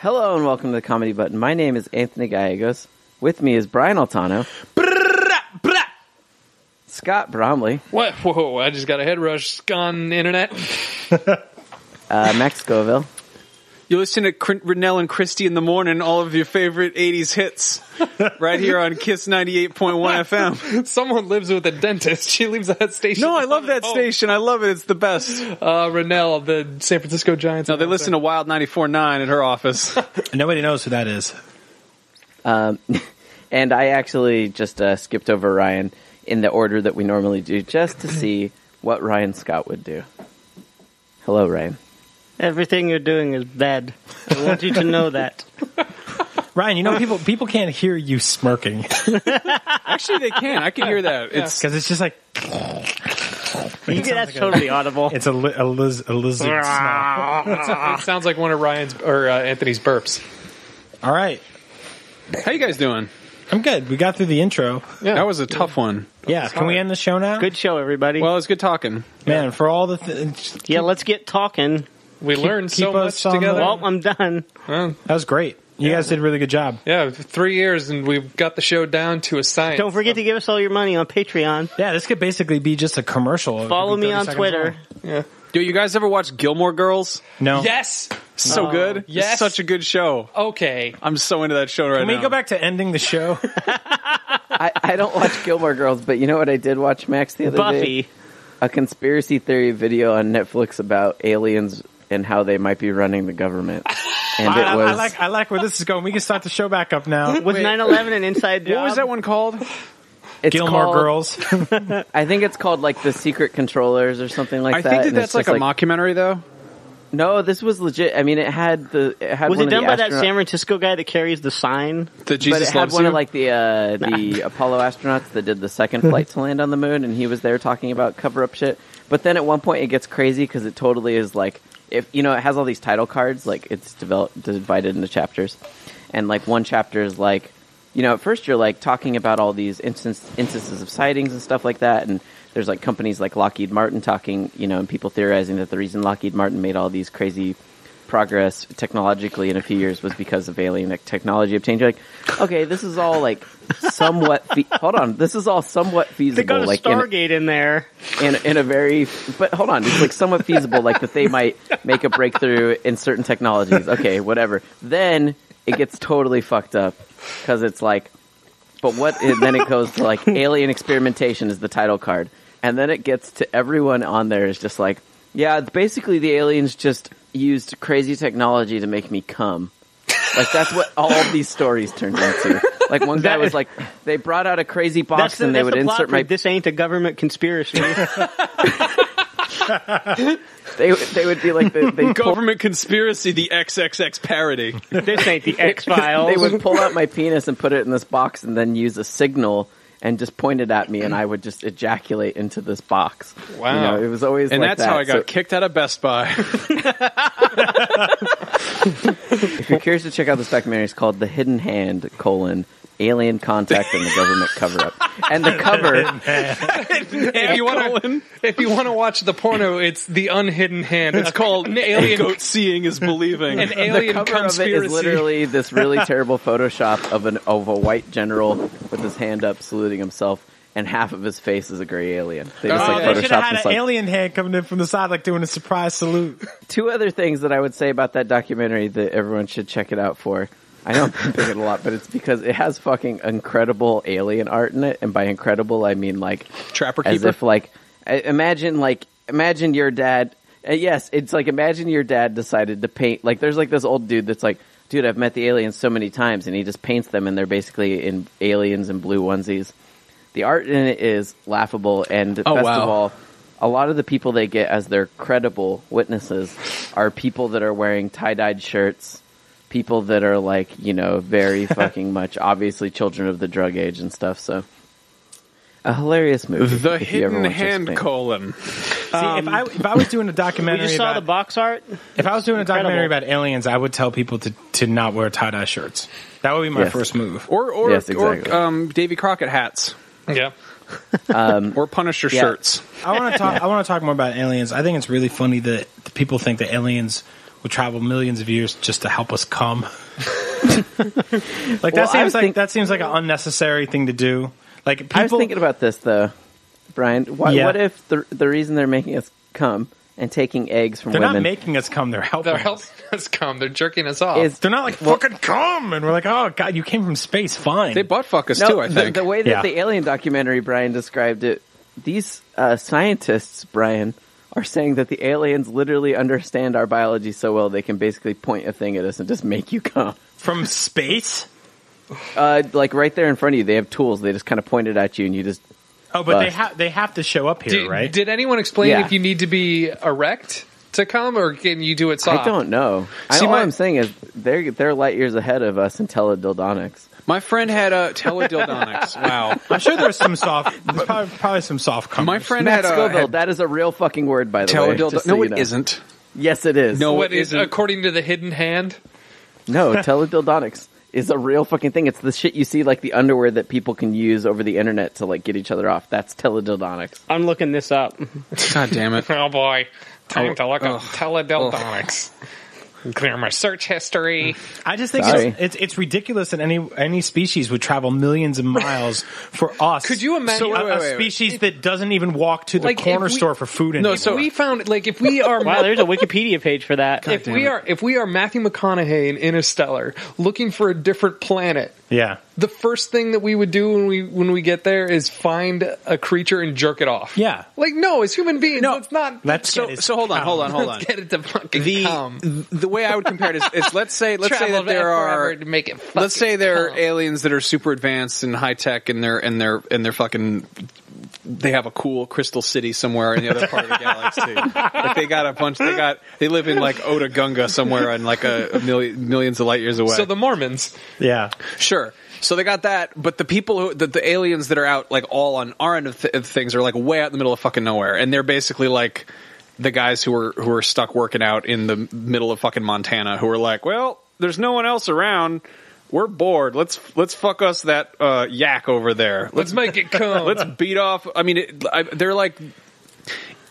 Hello and welcome to The Comedy Button. My name is Anthony Gallegos. With me is Brian Altano. Scott Bromley. What? Whoa, I just got a head rush on the internet. Max Scoville. You listen to Rennell and Christie in the morning, all of your favorite 80s hits, right here on KISS 98.1 FM. Someone lives with a dentist. She leaves that station. No, I love that station. I love it. It's the best. Rennell, the San Francisco Giants. No, they listen to Wild 94.9 at her office. Nobody knows who that is. And I actually just skipped over Ryan in the order that we normally do, just to see what Ryan Scott would do. Hello, Ryan. Everything you're doing is bad. I want you to know that. Ryan, you know people can't hear you smirking. Actually, they can. I can hear that. It's because it's just like... That's totally audible. It's a lizard smile. It sounds like one of Ryan's or Anthony's burps. All right. How you guys doing? I'm good. We got through the intro. Yeah, that was a tough one. Yeah, can we end the show now? Good show, everybody. Well, it was good talking. Man, yeah. For all the... let's get talking. We learned so much together. Well, I'm done. Well, that was great. You guys did a really good job. Yeah, 3 years and we've got the show down to a science. Don't forget to give us all your money on Patreon. Yeah, this could basically be just a commercial. Follow me on Twitter. Yeah. Do you guys ever watch Gilmore Girls? No. Yes. So good. Yes. It's such a good show. Okay. I'm so into that show right now. Can we go back to ending the show? I don't watch Gilmore Girls, but you know what I did watch, Max, the other day? Buffy. A conspiracy theory video on Netflix about aliens and how they might be running the government. And it was... I like where this is going. We can start the show back up now. Was 9/11 an inside job? What was that one called? It's Gilmore Girls. I think it's called like The Secret Controllers or something like that. I think that's like a mockumentary though. No, this was legit. I mean, it had one of the that San Francisco guy that carries the sign? That Jesus loves you? But it had one of like the Apollo astronauts that did the second flight to land on the moon, and he was there talking about cover-up shit. But then at one point it gets crazy because it totally is like... it has all these title cards, like it's divided into chapters, and like one chapter is like, you know, at first you're like talking about all these instances of sightings and stuff like that, and there's like companies like Lockheed Martin talking, you know, and people theorizing that the reason Lockheed Martin made all these crazy progress technologically in a few years was because of alien technology obtained. You're like, okay, this is all like somewhat hold on, this is all somewhat feasible. They got a like Stargate in there in a very, but hold on, it's like somewhat feasible, like that they might make a breakthrough in certain technologies. Okay, whatever. Then it gets totally fucked up because it's like, but what? And then it goes to like alien experimentation is the title card, and then it gets to everyone on there is just like, yeah, basically the aliens just used crazy technology to make me cum. Like, that's what all of these stories turned into. Like, one guy was like, they brought out a crazy box and they would insert my... This ain't a government conspiracy. They would be like... Government conspiracy, the XXX parody. This ain't the X Files. They would pull out my penis and put it in this box and then use a signal... and just pointed at me, and I would just ejaculate into this box. Wow. You know, it was always and like that's that. How I got kicked out of Best Buy. If you're curious to check out this documentary, it's called The Hidden Hand, Alien Contact and the Government Cover-Up. And the cover... if you want to watch the porno, it's The Unhidden Hand. It's called an alien... Goat seeing is believing. An alien the cover conspiracy. Of it is literally this really terrible Photoshop of a white general with his hand up saluting himself, and half of his face is a gray alien. They just like Photoshopped. They should have had an alien hand coming in from the side like doing a surprise salute. Two other things that I would say about that documentary that everyone should check it out for. I don't think it a lot, but it's because it has fucking incredible alien art in it, and by incredible I mean like Trapper Keeper. As if like imagine your dad. Yes, it's like imagine your dad decided to paint. Like there's like this old dude that's like, dude, I've met the aliens so many times, and he just paints them, and they're basically in aliens in blue onesies. The art in it is laughable, and of all, a lot of the people they get as their credible witnesses are people that are wearing tie-dyed shirts. People that are like, you know, very fucking much obviously children of the drug age and stuff. So a hilarious movie. The Hidden Hand colon. See, if I was doing a documentary, you saw the box art. If I was doing a documentary about aliens, I would tell people to not wear tie dye shirts. That would be my first move. Or Davy Crockett hats. Yeah. Or Punisher shirts. I want to talk more about aliens. I think it's really funny that people think that aliens will travel millions of years just to help us come. That seems like an unnecessary thing to do. Like people, I was thinking about this though, Brian. What if the reason they're making us come and taking eggs from women? They're not making us come. They're helping us come. They're jerking us off. They're not like fucking come, and we're like, oh god, you came from space. Fine. They butt fuck us too. I think the way that the Alien documentary Brian described it, these scientists, Brian, are saying that the aliens literally understand our biology so well they can basically point a thing at us and just make you come. From space? Like right there in front of you. They have tools. They just kind of point it at you and you just... Oh, but they have to show up here, right? Did anyone explain if you need to be erect to come or can you do it soft? I don't know. All I'm saying is they're light years ahead of us in teledildonics. My friend had a teledildonics. Wow, I'm sure there's some soft. There's probably some soft. Comers. My friend Max Scoville. That is a real fucking word, by the way. Isn't. Yes, it is. No, it isn't. According to The Hidden Hand. No, teledildonics is a real fucking thing. It's the shit you see, like the underwear that people can use over the internet to like get each other off. That's teledildonics. I'm looking this up. God damn it! Oh boy, time to look up teledildonics. Clear my search history. I just think it's ridiculous that any species would travel millions of miles for us. Could you imagine a species that doesn't even walk to the corner store for food anymore? No, so we found if we are wow, there's a Wikipedia page for that. God if we are Matthew McConaughey in Interstellar looking for a different planet. Yeah. The first thing that we would do when we get there is find a creature and jerk it off. Yeah. Like no, as human beings, it's not. Hold on. Let's get it to fucking come. The way I would compare it is let's say that there are to make it let's say there are aliens that are super advanced and high tech and they're fucking. They have a cool crystal city somewhere in the other part of the galaxy. Like they got a bunch. They live in like Otagunga somewhere and like a millions of light years away. So the Mormons, yeah, sure. So they got that, but the people the aliens that are out like all on our end of things are like way out in the middle of fucking nowhere, and they're basically like the guys who are stuck working out in the middle of fucking Montana, who are like, well, there's no one else around. We're bored. Let's fuck us that yak over there. Let's make it come. Let's beat off. I mean, they're like,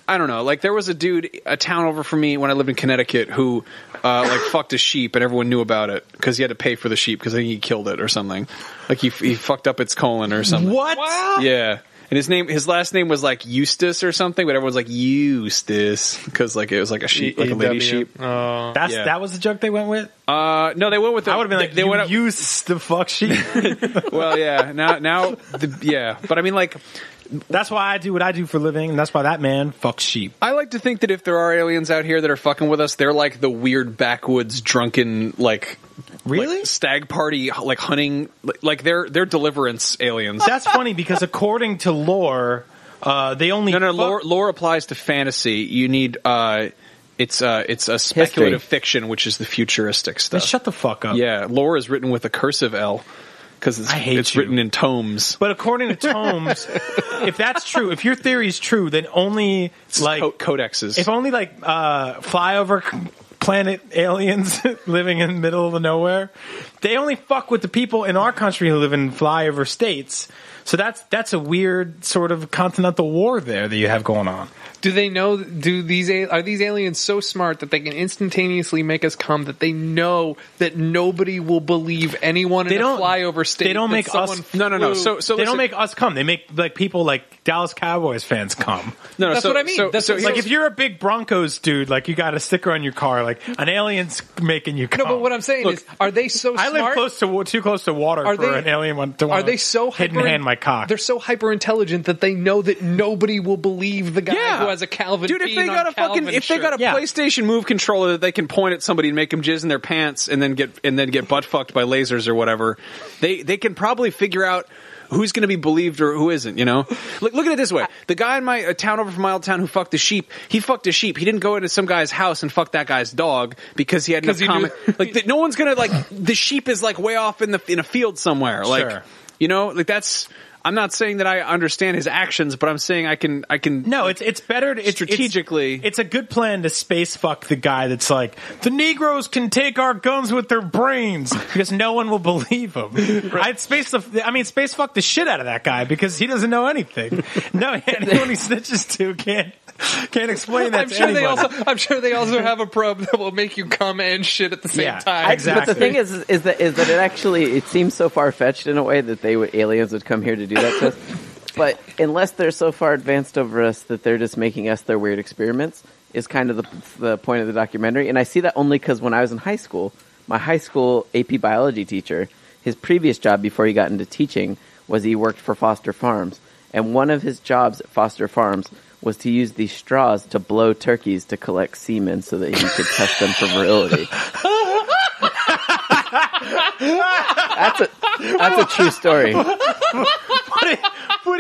I don't know. Like there was a dude a town over from me when I lived in Connecticut who fucked a sheep and everyone knew about it because he had to pay for the sheep because I think he killed it or something. Like he fucked up its colon or something. What? Yeah. And his last name was like Eustace or something, but everyone's like Eustace because like it was like a sheep, like a lady sheep. That was the joke they went with. No, they went with. I would have been like they went use the fuck sheep. Well, yeah. Now, but I mean, like that's why I do what I do for a living, and that's why that man fucks sheep. I like to think that if there are aliens out here that are fucking with us, they're like the weird backwoods drunken like. Really? Like stag party, like hunting, like they're deliverance aliens. That's funny because according to lore, they only lore applies to fantasy. You need it's a speculative fiction, which is the futuristic stuff. Now shut the fuck up. Yeah, lore is written with a cursive L because it's written in tomes. But according to tomes, if that's true, if your theory is true, then only like codexes. If only like flyover. Planet aliens living in the middle of nowhere. They only fuck with the people in our country who live in flyover states. So that's a weird sort of continental war there that you have going on. Do they know? Are these aliens so smart that they can instantaneously make us come? That they know that nobody will believe anyone in a flyover state. They don't make us. No. So they don't make us come. They make like people like Dallas Cowboys fans come. No, that's what I mean. Like if you're a big Broncos dude, like you got a sticker on your car, like an alien's making you come. No, but what I'm saying is, are they so smart? I live too close to water an alien to want. Are they so hidden hand my cock. They're so hyper intelligent that they know that nobody will believe the guy who has a Calvin. Dude, if they got a PlayStation Move controller that they can point at somebody and make them jizz in their pants and then get butt fucked by lasers or whatever, they can probably figure out who's going to be believed or who isn't, you know? Look at it this way. The guy in my town over from my old town who fucked a sheep, he fucked a sheep. He didn't go into some guy's house and fuck that guy's dog because he had no comment. No one's going to, the sheep is, way off in a field somewhere. Like, sure. You know, like that's... I'm not saying that I understand his actions, but I'm saying I can. No, it's better to, strategically. It's a good plan to space fuck the guy that's like, the Negroes can take our guns with their brains, because no one will believe him. Right. Space fuck the shit out of that guy, because he doesn't know anything. No, anyone he snitches to can't explain that. I'm sure they also have a probe that will make you come and shit at the same time. Exactly. But the thing is that it actually, it seems so far fetched in a way that aliens would come here to do that to us. But unless they're so far advanced over us that they're just making us their weird experiments, is kind of the point of the documentary. And I see that only because when I was in high school, my high school AP biology teacher, his previous job before he got into teaching was he worked for Foster Farms. And one of his jobs at Foster Farms was to use these straws to blow turkeys to collect semen so that he could test them for virility. That's a true story. What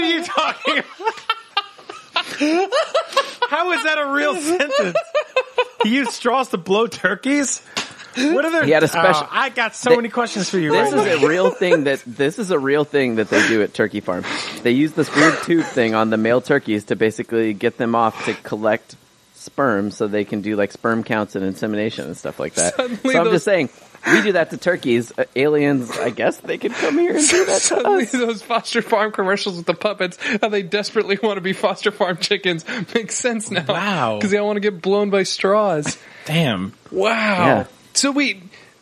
are you talking about? How is that a real sentence? He used straws to blow turkeys? What are their, he had a special. I got many questions for you. This is a real thing that they do at turkey farms. They use this weird tube thing on the male turkeys to basically get them off to collect sperm, so they can do like sperm counts and insemination and stuff like that. I'm just saying, we do that to turkeys. Aliens, I guess they could come here and do that to us. Those Foster Farm commercials with the puppets, how they desperately want to be Foster Farm chickens, makes sense now. Wow, because they don't want to get blown by straws. Damn. Wow. Yeah. So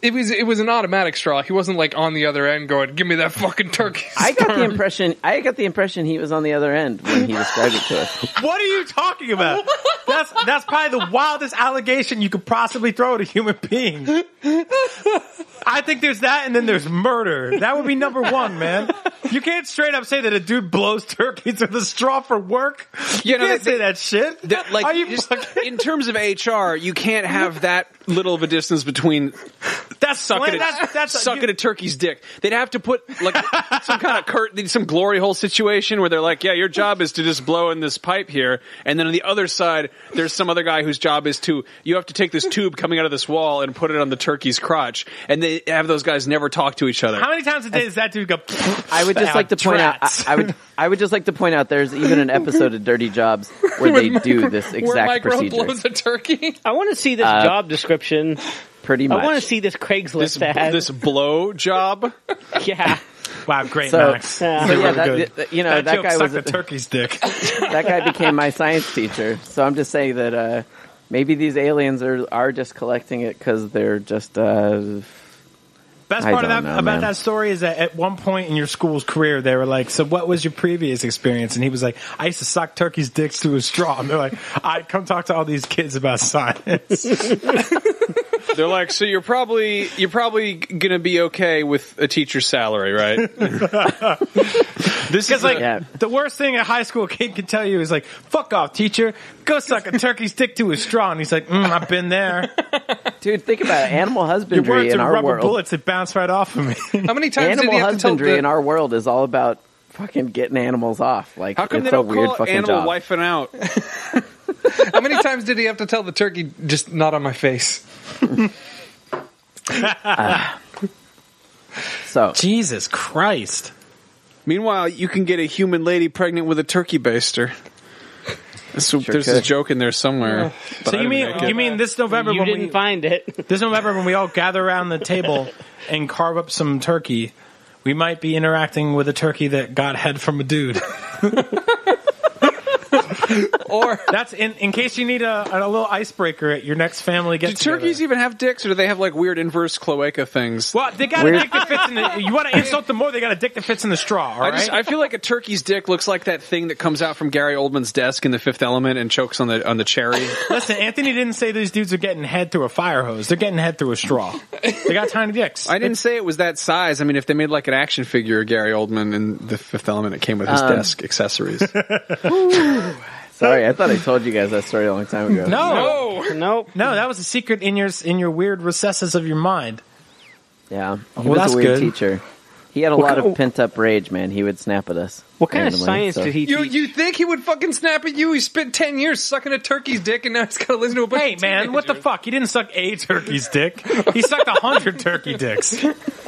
it was an automatic straw. He wasn't like on the other end going, "Give me that fucking turkey." I got the impression he was on the other end when he described it to us. What are you talking about? That's probably the wildest allegation you could possibly throw at a human being. I think there's that, and then there's murder. That would be number one, man. You can't straight up say that a dude blows turkeys with a straw for work. You can't say that shit. Like, in terms of HR, you can't have that little of a distance between sucking a turkey's dick. They'd have to put like some kind of some glory hole situation where they're like, yeah, your job is to just blow in this pipe here, and then on the other side there's some other guy whose job is to, you have to take this tube coming out of this wall and put it on the turkey's crotch, and they have those guys never talk to each other. How many times a day does that dude go? I would just like to point out, I would just like to point out, there's even an episode of Dirty Jobs where they do this exact procedure. Where Micro blows a turkey? I want to see this job description. Pretty much. I want to see this Craigslist ad. This blow job? Yeah. Wow, great, Max. That guy was a turkey's dick. That guy became my science teacher. So I'm just saying that maybe these aliens are just collecting it because they're just... Best part about that story is that at one point in your school's career, they were like, so what was your previous experience? And he was like, I used to suck turkeys' dicks through a straw. And they're like, I'd come talk to all these kids about science. They're like, so you're probably going to be okay with a teacher's salary, right? The worst thing a high school kid can tell you is like, fuck off, teacher. Go suck a turkey's dick to a straw. And he's like, I've been there. Dude, think about it. Animal husbandry your words in are our rubber world. Bullets that bounce right off of me. How many times animal did husbandry in our world is all about fucking getting animals off. Like, how come it's they don't a weird call fucking animal job. Wifing out? How many times did he have to tell the turkey, just not on my face? Jesus Christ. Meanwhile, you can get a human lady pregnant with a turkey baster. So sure there's a joke in there somewhere. Yeah. So you mean this November you when didn't we find it? This November when we all gather around the table and carve up some turkey, we might be interacting with a turkey that got head from a dude. Or that's in case you need a little icebreaker at your next family get together. Do turkeys even have dicks, or do they have like weird inverse cloaca things? Well, they got a dick that fits in the. You want to insult them more? They got a dick that fits in the straw. All right. I feel like a turkey's dick looks like that thing that comes out from Gary Oldman's desk in The Fifth Element and chokes on the cherry. Listen, Anthony didn't say these dudes are getting head through a fire hose. They're getting head through a straw. They got tiny dicks. I didn't say it was that size. I mean, if they made like an action figure of Gary Oldman in The Fifth Element, it came with his desk accessories. Sorry, I thought I told you guys that story a long time ago. No, that was a secret in your weird recesses of your mind. Yeah, he was a weird teacher. He had a lot of pent up rage, man. He would snap at us. What kind of science did he teach? You think he would fucking snap at you? He spent 10 years sucking a turkey's dick, and now he's got to listen to a bunch of teenagers. What the fuck? He didn't suck a turkey's dick. He sucked 100 turkey dicks.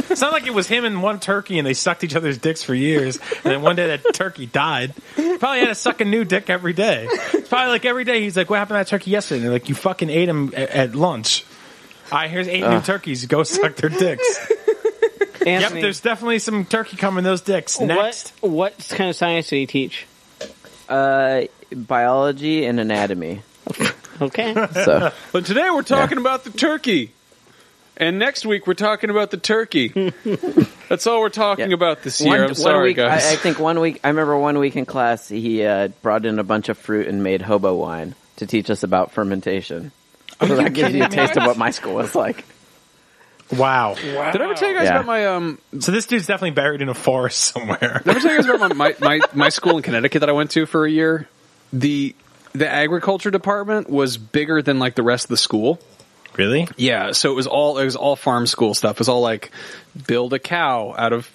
It's not like it was him and one turkey and they sucked each other's dicks for years. And then one day that turkey died. Probably had to suck a new dick every day. It's probably like every day he's like, what happened to that turkey yesterday? And they're like, you fucking ate him at lunch. All right, here's 8 new turkeys. Go suck their dicks. Anthony, yep, there's definitely some turkey cum in those dicks. Next. What kind of science did he teach? Biology and anatomy. Okay. So. But today we're talking about the turkey. And next week we're talking about the turkey. That's all we're talking about this year. I'm sorry, guys. I think one week, I remember one week in class, he brought in a bunch of fruit and made hobo wine to teach us about fermentation. So that gives you a taste of what my school was like. Wow. Did I ever tell you guys about my... So this dude's definitely buried in a forest somewhere. Did I ever tell you guys about my school in Connecticut that I went to for a year? The agriculture department was bigger than like the rest of the school. Really? Yeah. So it was all farm school stuff. It was all like build a cow out of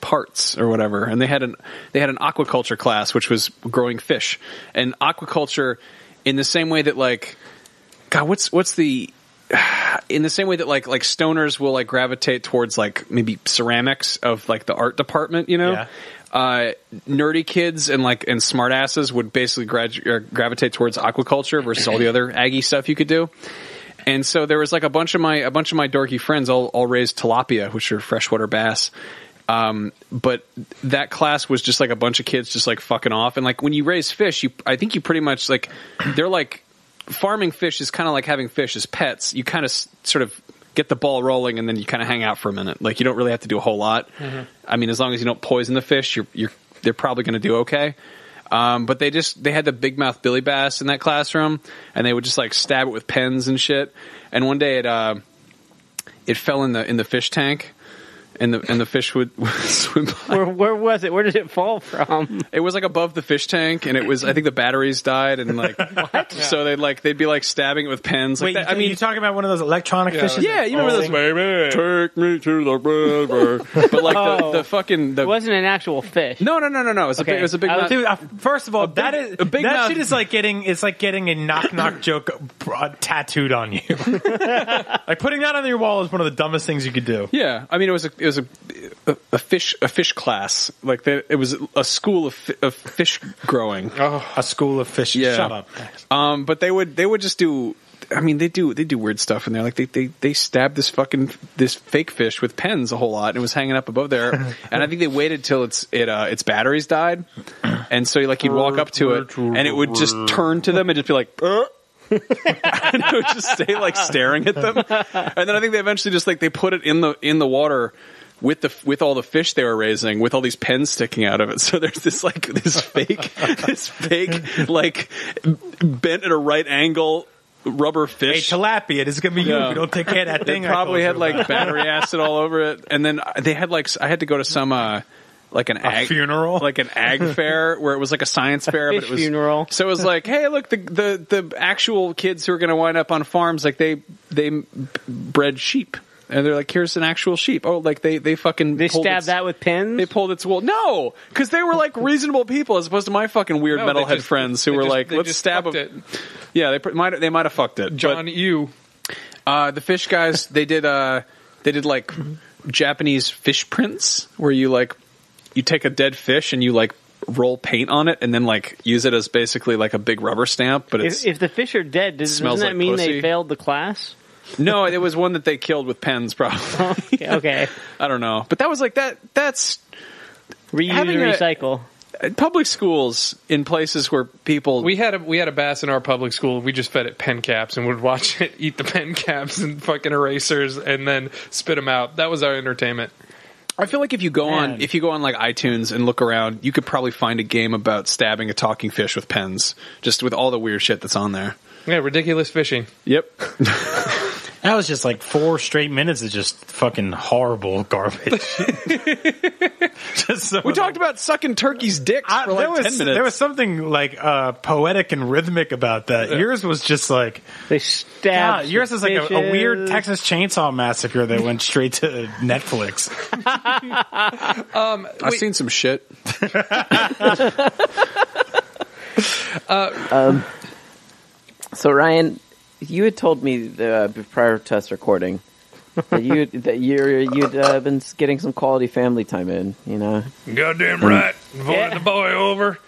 parts or whatever. And they had an aquaculture class, which was growing fish. And aquaculture in the same way that like... God, in the same way that like stoners will like gravitate towards like maybe ceramics of like the art department, you know, nerdy kids and like and smart asses would basically gravitate towards aquaculture versus all the other Aggie stuff you could do. And so there was like a bunch of my dorky friends all raised tilapia, which are freshwater bass. But that class was just like a bunch of kids just like fucking off. And like when you raise fish, I think you pretty much like they're like. Farming fish is kind of like having fish as pets. You kind of sort of get the ball rolling and then you kind of hang out for a minute. Like you don't really have to do a whole lot. Mm-hmm. I mean, as long as you don't poison the fish, they're probably going to do okay. But they had the big mouth billy bass in that classroom and they would just like stab it with pens and shit. And one day it fell in the fish tank. And the fish would swim by. Where was it? Where did it fall from? It was like above the fish tank, and it was. I think the batteries died, and like what? So they'd be like stabbing it with pens. Wait, like that. I mean, you're talking about one of those electronic fishes? Yeah, you remember those? Baby, take me to the river. But like the fucking. It wasn't an actual fish. No. It was a big. First of all, that shit is like getting. It's like getting a knock knock joke tattooed on you. Like putting that on your wall is one of the dumbest things you could do. Yeah, I mean, it was a fish class. Like it was a school of fish growing. Oh, a school of fish. Yeah. Shut up. But they would just do. I mean, they do weird stuff in there. Like they stabbed this fake fish with pens a whole lot, and it was hanging up above there. And I think they waited till its batteries died, and so like you'd walk up to it, and it would just turn to them and just be like. And I would just stay like staring at them, and then I think they eventually just like they put it in the water with all the fish they were raising, with all these pens sticking out of it. So there's this like this fake like bent at a right angle rubber fish. Hey, tilapia, it is gonna be you. Don't take care of that thing. They probably had like battery acid all over it, and then they had like I had to go to some. Like an ag funeral, like an ag fair, where it was like a science fair, but it was funeral. So it was like, hey, look, the actual kids who are going to wind up on farms, like they bred sheep, and they're like, here's an actual sheep. Oh, like they stabbed that with pins. They pulled its wool. No, because they were like reasonable people, as opposed to my fucking weird metalhead friends who were like, let's stab it. Yeah, they might have fucked it. John, the fish guys, they did like Japanese fish prints, where you like. You take a dead fish and you like roll paint on it, and then like use it as basically like a big rubber stamp. But it's, if the fish are dead, doesn't that mean pussy? They failed the class? No, it was one that they killed with pens, probably. Okay. I don't know, but that was like that. That's reuse and recycle. Public schools in places where people we had a bass in our public school. We just fed it pen caps and would watch it eat the pen caps and fucking erasers and then spit them out. That was our entertainment. I feel like if you go on like iTunes and look around, you could probably find a game about stabbing a talking fish with pens, just with all the weird shit that's on there. Yeah, ridiculous fishing. Yep. That was just like 4 straight minutes of just fucking horrible garbage. We talked about sucking turkeys' dicks for like 10 minutes. There was something like poetic and rhythmic about that. Yeah. Yours was just like they stabbed. God, yours is like a weird Texas Chainsaw Massacre that went straight to Netflix. I've seen some shit. So Ryan. You had told me prior to us recording You'd been getting some quality family time in, you know. Goddamn right. Invite the boy over.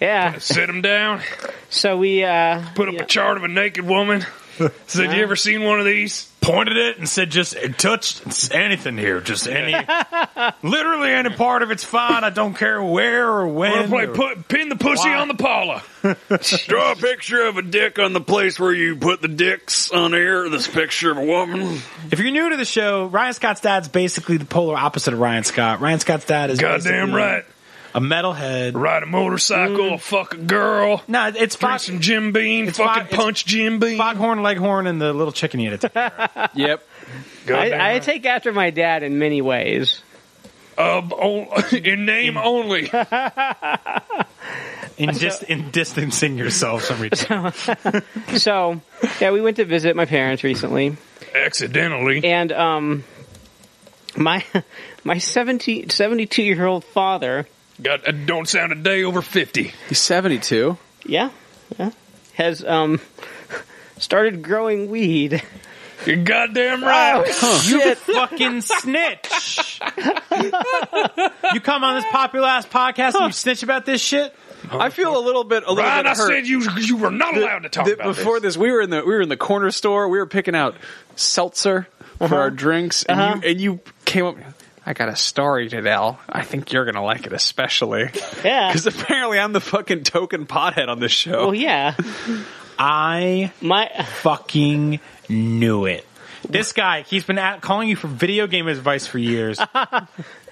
Yeah. Sit him down. So we put up a chart of a naked woman. Said, you ever seen one of these? Pointed it and said, just touched anything here. Just any, literally any part of it's fine. I don't care where or when. I want to play pin the pussy on the Paula. Draw a picture of a dick on the place where you put the dicks on air. This picture of a woman. If you're new to the show, Ryan Scott's dad's basically the polar opposite of Ryan Scott. Ryan Scott's dad is goddamn right. A metalhead. Ride a motorcycle, fuck a girl. No, it's Foghorn. Some Jim Beam, punch Jim Beam. Foghorn, Leghorn, and the little chicken unit. Yep. I take after my dad in many ways. In name only. In distancing yourself from each other. So, yeah, we went to visit my parents recently. Accidentally. And my 72-year-old father... don't sound a day over 50. He's 72. Yeah. Has started growing weed. You're goddamn right. Oh, you fucking snitch. You come on this popular ass podcast and you snitch about this shit? I feel a little bit Ryan, bit hurt. I said you were not allowed to talk about before this. We were in the corner store. We were picking out seltzer for our drinks and you came up. I got a story to tell. I think you're going to like it especially. Yeah. Because apparently I'm the fucking token pothead on this show. Well, yeah. I fucking knew it. This guy, he's been calling you for video game advice for years. And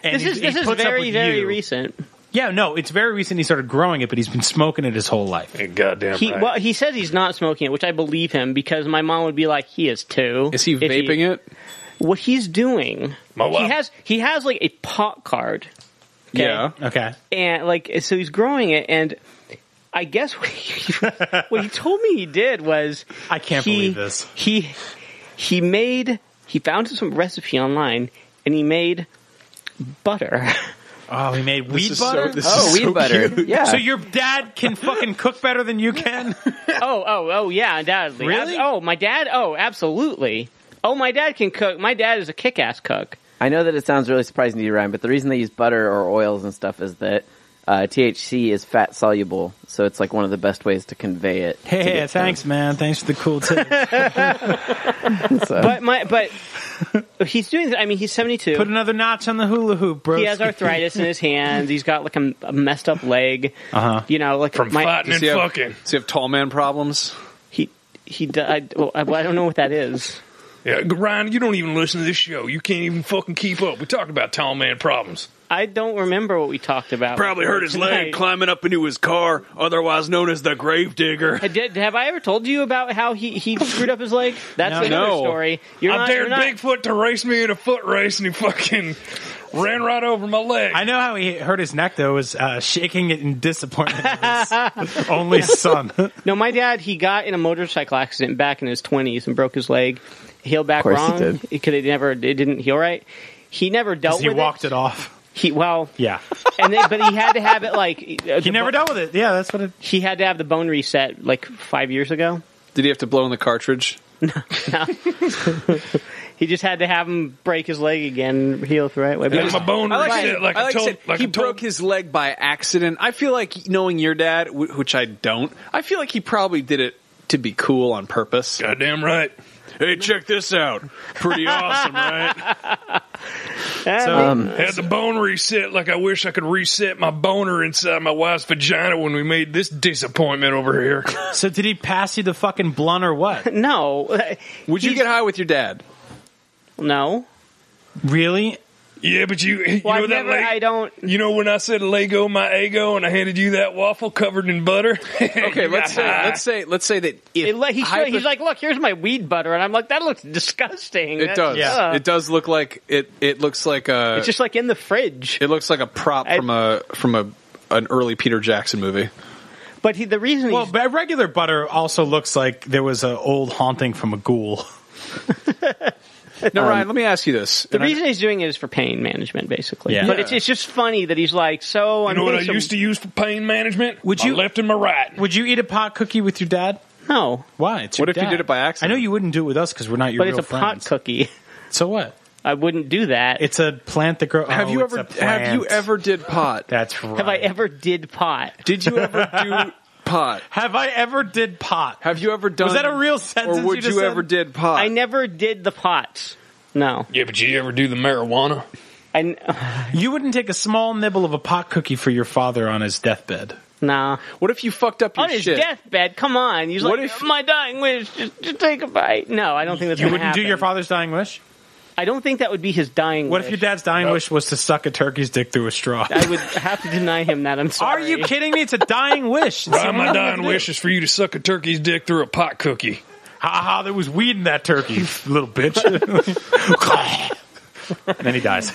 this is very, very recent. Yeah, no, it's very recent he started growing it, but he's been smoking it his whole life. Goddamn right. Well, he says he's not smoking it, which I believe him because my mom would be like, he is too. Is he vaping it? What he's doing, he has like a pot card. Okay? Yeah. Okay. And so he's growing it, and I guess what he told me he did was I can't believe this. He found some recipe online, and he made butter. Oh, he made weed butter? Weed butter. Cute. Yeah. So your dad can fucking cook better than you can? oh, yeah, undoubtedly. Really? My dad? Oh, absolutely. Oh, my dad can cook. My dad is a kick-ass cook. I know that it sounds really surprising to you, Ryan, but the reason they use butter or oils and stuff is that THC is fat-soluble, so it's like one of the best ways to convey it. Hey, thanks, man. Thanks for the cool tip. But he's doing that. I mean, he's 72. Put another notch on the hula hoop, bro. He has arthritis in his hands. He's got like a messed up leg. You know, like from fighting and fucking. Does he have tall man problems? I don't know what that is. Yeah, Ryan, you don't even listen to this show. You can't even fucking keep up. We talked about tall man problems. I don't remember what we talked about. Probably hurt his leg climbing up into his car, otherwise known as the gravedigger. Have I ever told you about how he screwed up his leg? That's another story. I dared Bigfoot to race me in a foot race, and he fucking ran right over my leg. I know how he hurt his neck, though, was shaking it in disappointment at his only son. No, my dad, he got in a motorcycle accident back in his 20s and broke his leg. Healed back wrong. It didn't heal right. He never dealt with it. He walked it off. Yeah. But he had to have it like... He never dealt with it. Yeah, that's what it... He had to have the bone reset like 5 years ago. Did he have to blow in the cartridge? No. He just had to have him break his leg again and heal the right way. My bone reset he broke his leg by accident. I feel like knowing your dad, which I don't, I feel like he probably did it to be cool on purpose. Goddamn right. Hey, check this out. Pretty awesome, right? Had the bone reset like I wish I could reset my boner inside my wife's vagina when we made this disappointment over here. So did he pass you the fucking blunt or what? No. Would you get high with your dad? No. Really? Yeah, but you know when I said Lego my ego and I handed you that waffle covered in butter? Okay, let's say that if he's like, look, here's my weed butter, and I'm like, that looks disgusting. It does. Yeah. It does look like it looks like a... It's just like in the fridge. It looks like a prop from an early Peter Jackson movie. But regular butter also looks like there was an old haunting from a ghoul. No, Ryan, let me ask you this. The reason he's doing it is for pain management, basically. Yeah. But it's just funny that he's like, so... You know what I used to use for pain management? My left and my right. Would you eat a pot cookie with your dad? No. Why? What if you did it by accident? I know you wouldn't do it with us because we're not your real friends. But it's a pot cookie. So what? I wouldn't do that. It's a plant that grows. Have you ever did pot? That's right. Have I ever did pot? Did you ever do pot? Have I ever did pot? Have you ever done? Was that a real sentence? Or would you ever did pot? I never did the pot. No. Yeah, but you ever do the marijuana? You wouldn't take a small nibble of a pot cookie for your father on his deathbed. Nah. What if you fucked up your shit? On his deathbed, come on. He's what like, if... my dying wish, just take a bite. No, I don't think that's going to happen. You wouldn't do your father's dying wish? I don't think that would be his dying wish. What if your dad's dying wish was to suck a turkey's dick through a straw? I would have to deny him that. I'm sorry. Are you kidding me? It's a dying wish. Ryan, my dying wish is for you to suck a turkey's dick through a pot cookie. Ha ha, there was weed in that turkey, little bitch. And then he dies.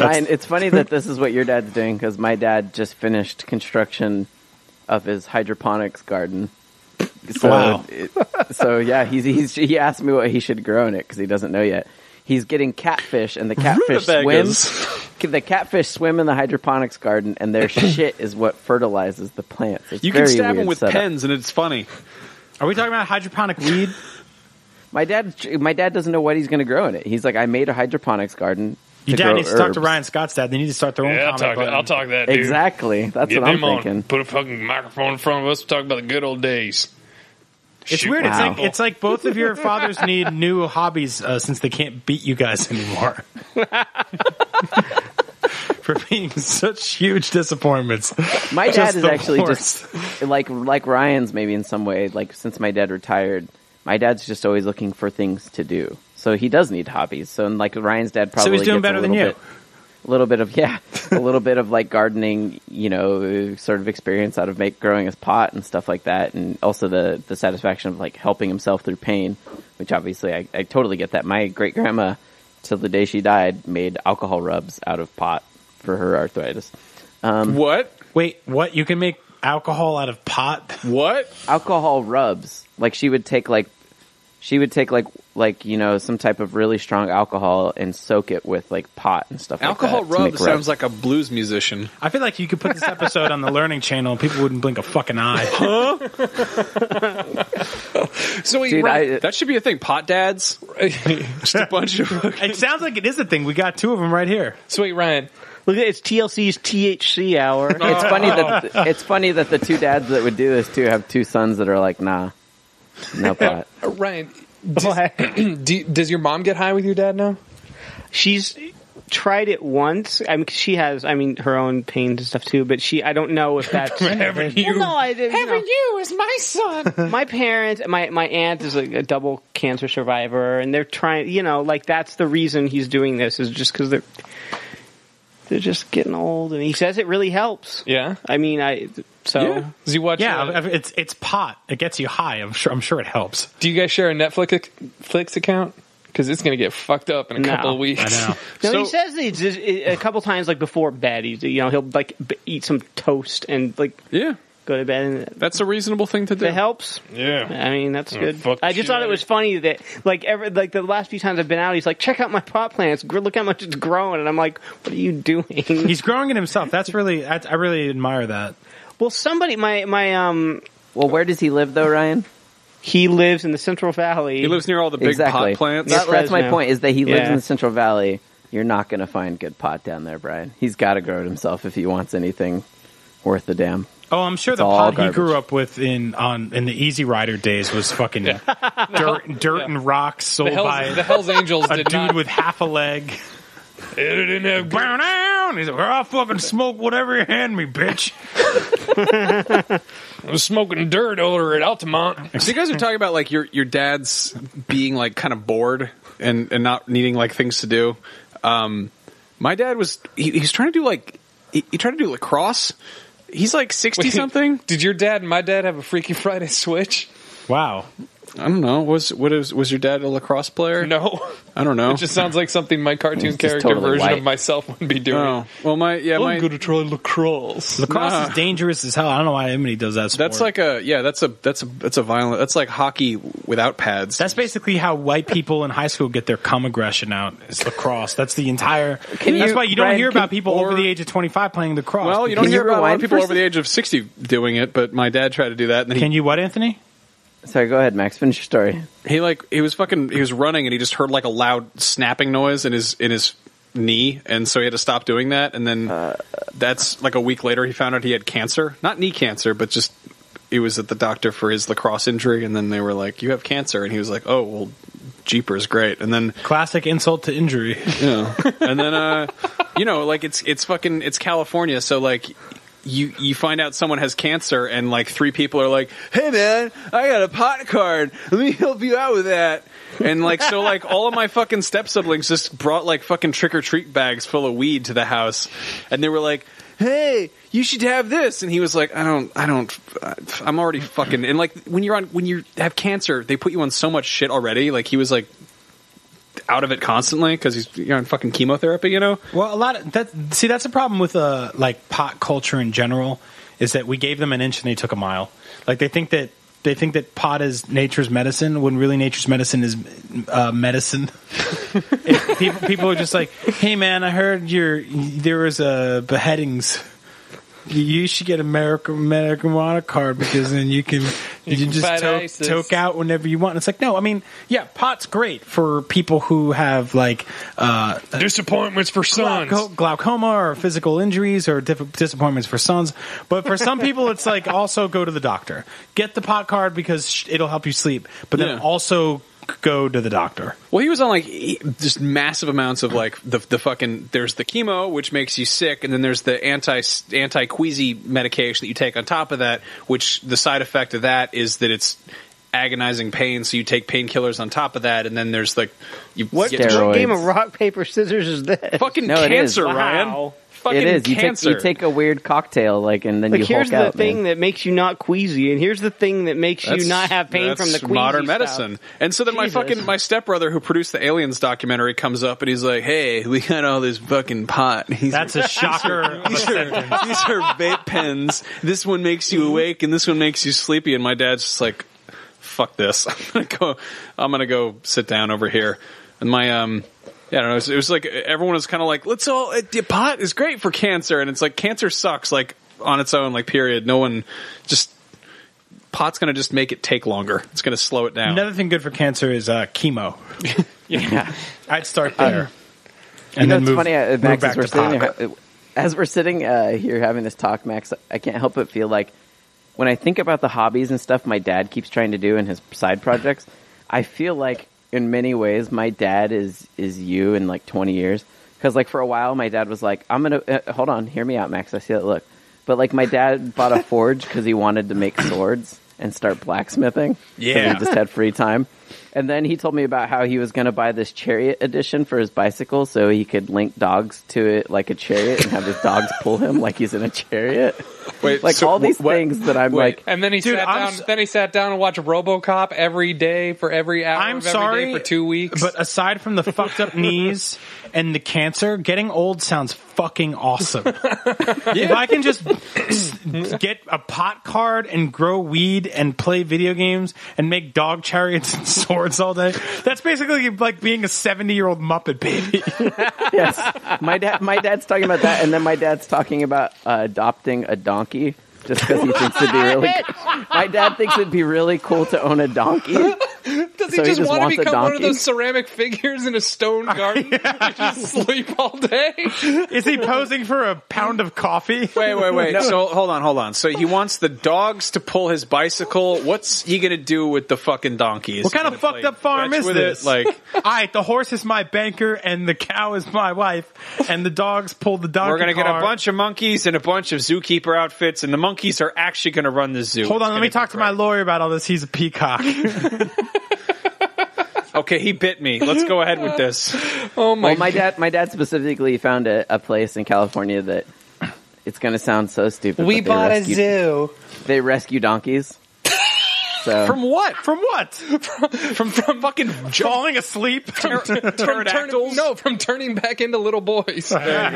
Ryan, it's funny that this is what your dad's doing, because my dad just finished construction of his hydroponics garden. So, wow. Yeah, he asked me what he should grow in it, because he doesn't know yet. He's getting catfish, and the catfish swims. The catfish swim in the hydroponics garden, and their shit is what fertilizes the plants. It's you can stab them with pens, and it's funny. Are we talking about hydroponic weed? My dad doesn't know what he's going to grow in it. He's like, I made a hydroponics garden. Your dad needs to talk to Ryan Scott's dad. They need to start their own Comedy Button. I'll talk that, dude. Exactly. That's what I'm thinking. Put a fucking microphone in front of us. Talk about the good old days. It's weird. Wow. It's like both of your fathers need new hobbies since they can't beat you guys anymore. For being such huge disappointments. My dad is actually just like Ryan's, maybe in some way. Like, since my dad retired, my dad's just always looking for things to do. So he does need hobbies. So, and like Ryan's dad probably he's doing better than you. A little bit of like gardening, you know, sort of experience out of growing his pot and stuff like that. And also the satisfaction of like helping himself through pain, which obviously I totally get that. My great grandma, till the day she died, made alcohol rubs out of pot for her arthritis. What? Wait, what? You can make alcohol out of pot? What? Alcohol rubs. Like she would take you know, some type of really strong alcohol and soak it with like pot and stuff like that. Alcohol rub sounds like a blues musician. I feel like you could put this episode on the Learning Channel and people wouldn't blink a fucking eye. Huh? That should be a thing. Pot dads. Just a bunch of it sounds like it is a thing. We got two of them right here. Sweet, Ryan. Look, it's TLC's THC hour. It's funny that the two dads that would do this too have two sons that are like, nah. No pot. Ryan, does your mom get high with your dad now? She's tried it once. I mean, she has. I mean, her own pains and stuff too. But I don't know if that's. Haven't you? Well, no, I didn't. Haven't you is my son. My parents, my aunt is a double cancer survivor, and they're trying. You know, like that's the reason he's doing this is just because they're just getting old, and he says it really helps. Yeah, I mean, Does he watch? Yeah, it's pot. It gets you high. I'm sure it helps. Do you guys share a Netflix account? Because it's going to get fucked up in a couple of weeks. I know. No, he says a couple times, like before bed. He'll like eat some toast and like go to bed. And that's a reasonable thing to do. It helps. Yeah, I mean that's good. I just thought it was funny that like the last few times I've been out, he's like, check out my pot plants. Look how much it's growing, and I'm like, what are you doing? He's growing it himself. I really admire that. Well, Well, where does he live, though, Ryan? He lives in the Central Valley. He lives near all the big pot plants. That's my point, is that he lives in the Central Valley. You're not going to find good pot down there, Brian. He's got to grow it himself if he wants anything worth the damn. Oh, I'm sure the pot he grew up with in the Easy Rider days was fucking dirt and rocks sold by the Hells Angels dude with half a leg. It didn't have brown down. He's like, well, I'll fucking smoke whatever you hand me, bitch. I was smoking dirt over at Altamont. So you guys are talking about like your dad's being like kind of bored and not needing like things to do. My dad was he's trying to do like he tried to do lacrosse. He's like 60 something. Did your dad and my dad have a Freaky Friday switch? Wow. I don't know. Was your dad a lacrosse player? No, I don't know. It just sounds like something my cartoon character of myself would be doing. Oh. Well, I'm going to try lacrosse. Lacrosse is dangerous as hell. I don't know why anybody does that sport. That's like that's a violent. That's like hockey without pads. That's basically how white people in high school get their cum aggression out. It's lacrosse. That's the entire. That's why you don't hear about people over the age of 25 playing lacrosse. Well, you don't hear about people over the age of 60 doing it. But my dad tried to do that. And then can you what, Anthony? Sorry, go ahead, Max. Finish your story. He was running and he just heard like a loud snapping noise in his knee, and so he had to stop doing that. And then that's like a week later he found out he had cancer. Not knee cancer, but just he was at the doctor for his lacrosse injury, and then they were like, "You have cancer," and he was like, "Oh, well, jeepers, great." And then classic insult to injury. Yeah. And then like it's California, so like You find out someone has cancer and like three people are like, "Hey man, I got a pot card. Let me help you out with that." And like so like all of my fucking step siblings just brought like fucking trick or treat bags full of weed to the house, and they were like, "Hey, you should have this." And he was like, I'm already fucking." And like when you have cancer, they put you on so much shit already. Like he was like out of it constantly because you're on fucking chemotherapy, you know? Well, a lot of that. See, that's a problem with like pot culture in general, is that we gave them an inch and they took a mile. Like they think that pot is nature's medicine when really nature's medicine is medicine. People are just like, "Hey man, I heard there was beheadings. You should get a marijuana card because then you can just toke out whenever you want." It's like, no, I mean, yeah, pot's great for people who have like disappointments for sons, glaucoma, or physical injuries, or disappointments for sons. But for some people, it's like also go to the doctor, get the pot card because it'll help you sleep. But then also go to the doctor. Well, he was on like just massive amounts of like the fucking, there's the chemo, which makes you sick, and then there's the anti-queasy medication that you take on top of that, which the side effect of that is that it's agonizing pain, so you take painkillers on top of that, and then there's like what game of rock, paper, scissors is that? Fucking no, cancer, Ryan. Wow. It is. You take a weird cocktail, like, and then like, you hulk out. Here's the thing that makes you not queasy, and here's the thing that makes you not have pain from the queasy modern medicine. Stuff. And so then my stepbrother, who produced the Aliens documentary, comes up and he's like, "Hey, we got all this fucking pot." That's a shocker. These are vape pens. This one makes you awake, and this one makes you sleepy. And my dad's just like, "Fuck this. I'm gonna go sit down over here." And my I don't know. It was like everyone was kind of like, "Let's all. The pot is great for cancer," and it's like cancer sucks, like on its own, like period. No one just pot's gonna just make it take longer. It's gonna slow it down. Another thing good for cancer is chemo. Yeah, I'd start there, and then move, funny, Max, move back to pot. As we're sitting here having this talk, Max, I can't help but feel like when I think about the hobbies and stuff my dad keeps trying to do in his side projects, I feel like, in many ways, my dad is you in like 20 years. Because like for a while, my dad was like, "I'm gonna hold on, hear me out, Max. I see that look." But like my dad bought a forge because he wanted to make swords and start blacksmithing. Yeah, he just had free time. And then he told me about how he was gonna buy this chariot edition for his bicycle so he could link dogs to it like a chariot and have his dogs pull him like he's in a chariot. Wait, like so all these things that I'm like, and then he sat down and watched RoboCop every day for every hour. Day for 2 weeks. But aside from the fucked up knees and the cancer, getting old sounds fucking awesome. If I can just get a pot card and grow weed and play video games and make dog chariots and swords all day, that's basically like being a 70-year-old Muppet baby. Yes, my dad's talking about that, and then my dad's talking about adopting a donkey just because he thinks it'd be really. My dad thinks it'd be really cool to own a donkey. Does he just want to become one of those ceramic figures in a stone garden? Yeah. Just sleep all day. Is he posing for a pound of coffee? Wait. No. So hold on. So he wants the dogs to pull his bicycle. What's he gonna do with the fucking donkeys? What kind of fucked up farm is this? The horse is my banker and the cow is my wife, and the dogs pull the donkey. We're gonna get a bunch of monkeys and a bunch of zookeeper outfits, and the monkeys are actually gonna run the zoo. Hold on, let me talk to my lawyer about all this. He's a peacock. Okay, he bit me. Let's go ahead with this. Oh my! Well, my dad specifically found a place in California that it's going to sound so stupid. We bought a zoo. They rescue donkeys. So. From what? From fucking falling asleep? Pterodactyls? No, from turning back into little boys. There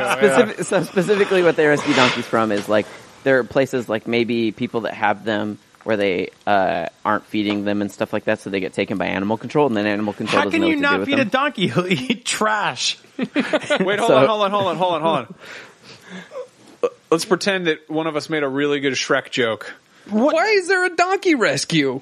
you go. So specifically, what they rescue donkeys from is like there are places like maybe people that have them, where they aren't feeding them and stuff like that, so they get taken by animal control, and then animal control doesn't know what to do with them. How can you not feed a donkey? He'll eat trash. Wait, hold on. Let's pretend that one of us made a really good Shrek joke. Why is there a donkey rescue?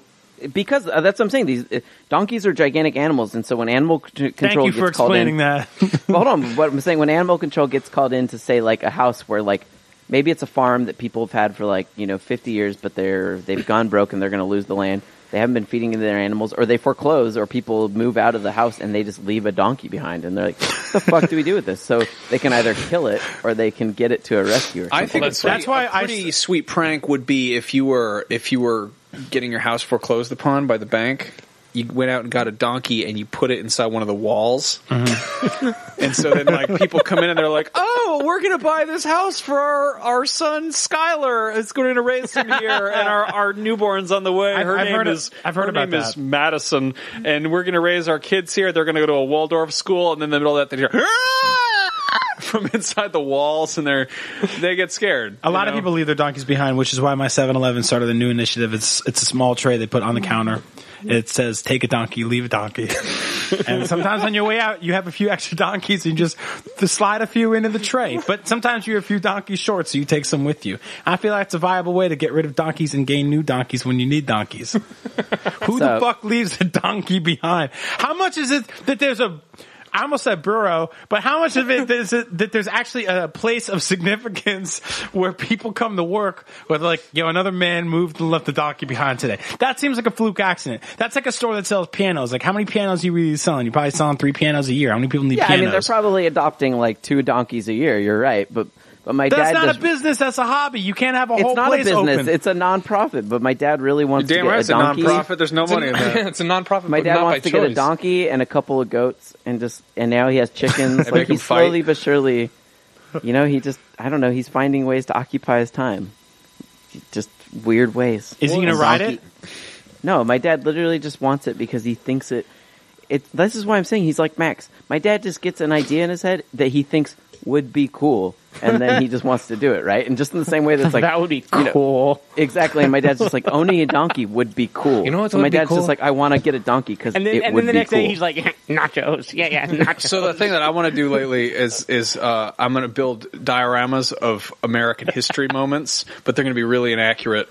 Because that's what I'm saying. These donkeys are gigantic animals, and so when animal control gets called in... Thank you for explaining that. Hold on. What I'm saying, when animal control gets called in to, say, like, a house where, like, maybe it's a farm that people have had for, like, you know, 50 years, but they've gone broke and they're going to lose the land. They haven't been feeding their animals, or they foreclose, or people move out of the house and they just leave a donkey behind, and they're like, what the fuck do we do with this? So they can either kill it or they can get it to a rescue or something. I think that's why a pretty sweet prank would be if you were getting your house foreclosed upon by the bank. You went out and got a donkey and you put it inside one of the walls. Mm-hmm. And so then, like, people come in and they're like, oh, we're going to buy this house for our son, Skylar. It's going to raise him here. And our newborn's on the way. Her name is Madison. And we're going to raise our kids here. They're going to go to a Waldorf school. And then in the middle of that, they hear from inside the walls, and they get scared. A lot of people leave their donkeys behind, which is why my 7-Eleven started a new initiative. It's a small tray they put on the counter. It says, take a donkey, leave a donkey. And sometimes on your way out, you have a few extra donkeys, and you just slide a few into the tray. But sometimes you're a few donkeys short, so you take some with you. I feel like it's a viable way to get rid of donkeys and gain new donkeys when you need donkeys. Who the fuck leaves a donkey behind? How much is it that there's a... I almost said burrow, but how much of it is it that there's actually a place of significance where people come to work where they're like, yo, another man moved and left the donkey behind today? That seems like a fluke accident. That's like a store that sells pianos. Like, how many pianos are you really selling? You're probably selling 3 pianos a year. How many people need pianos? I mean, they're probably adopting like 2 donkeys a year. You're right, but my dad... That's not a business. That's a hobby. You can't have a whole place open. It's not a business. It's a non-profit, but my dad really wants to get a donkey. It's a non-profit. There's no money in that. It's a non-profit, but not by choice. My dad wants to get a donkey and a couple of goats, and now he has chickens. Like, he's slowly but surely, you know, I don't know, he's finding ways to occupy his time. Just weird ways. Is he going to ride it? No, my dad literally just wants it because he thinks it. This is why I'm saying he's like Max. My dad just gets an idea in his head that he thinks would be cool, and then he just wants to do it, right? And just in the same way that's like... that would be cool. You know, exactly, and my dad's just like, owning a donkey would be cool. You know what? So my dad's just like, I want to get a donkey because it would be cool. And then the next day he's like, nachos. Yeah, nachos. So the thing that I want to do lately is I'm going to build dioramas of American history moments, but they're going to be really inaccurate.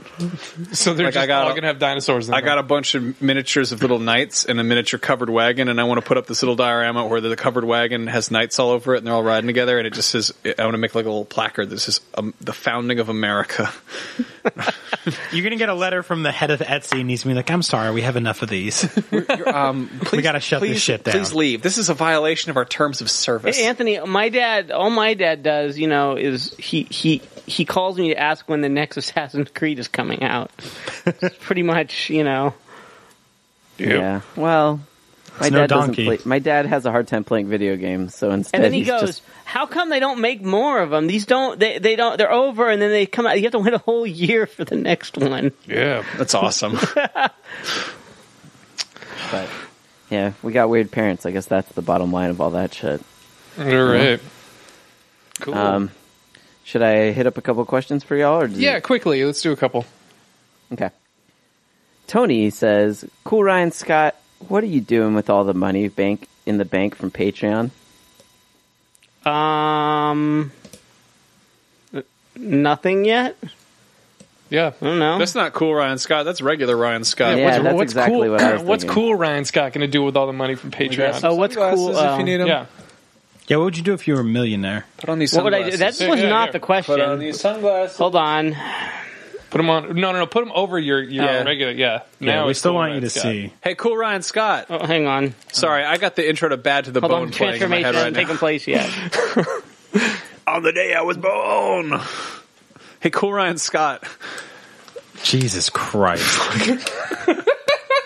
So they're like, all going to have dinosaurs in there. I got a bunch of miniatures of little knights and a miniature covered wagon, and I want to put up this little diorama where the covered wagon has knights all over it, and they're all riding together, and it just says, I want to make like a little placard that says the founding of America. You're gonna get a letter from the head of Etsy, and he's gonna be like, I'm sorry, we have enough of these. We gotta shut this shit down. Please leave. This is a violation of our terms of service. Hey, Anthony, all my dad does, you know, is he calls me to ask when the next Assassin's Creed is coming out. Pretty much, you know. Yeah. Well, my dad has a hard time playing video games, so instead, and then he goes, "How come they don't make more of them? These don't. They don't. They're over, and then they come out. You have to wait a whole year for the next one." Yeah, that's awesome. But yeah, we got weird parents. I guess that's the bottom line of all that shit. All right. Cool. Should I hit up a couple questions for y'all? Or quickly. Let's do a couple. Okay. Tony says, "Cool, Ryan Scott. What are you doing with all the money in the bank from Patreon?" Nothing yet. Yeah, I don't know. That's not cool, Ryan Scott. That's regular Ryan Scott. Yeah, what's cool Ryan Scott going to do with all the money from Patreon? Oh, what's cool? If you need them. Yeah, what would you do if you were a millionaire? Put on these sunglasses. What would I do? That was not the question. Put on these sunglasses. Hold on. Put them on. No. Put them over your regular. Yeah. Now we still want you to see. Hey, cool Ryan Scott. Oh, hang on. Sorry, I got the intro to Bad to the Bone playing in my head right now. Transformation hasn't taken place yet. On the day I was born. Hey, cool Ryan Scott. Jesus Christ.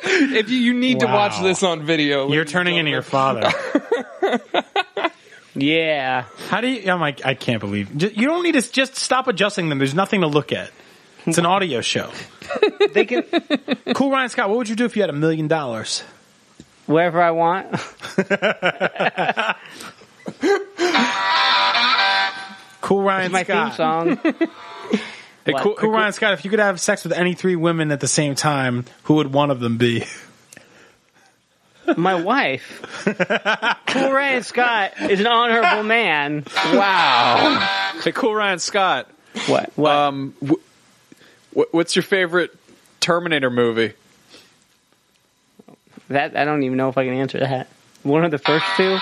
If you need to watch this on video, you're turning into your father. Yeah. How do you? I'm like, I can't believe you don't need to just stop adjusting them. There's nothing to look at. It's an audio show. Cool Ryan Scott, what would you do if you had $1 million? Wherever I want. Cool Ryan Scott. That's my theme song. Hey, cool Ryan Scott, if you could have sex with any 3 women at the same time, who would one of them be? My wife. Cool Ryan Scott is an honorable man. Wow. Hey, cool Ryan Scott. What? What's your favorite Terminator movie? That I don't even know if I can answer that. One of the first two.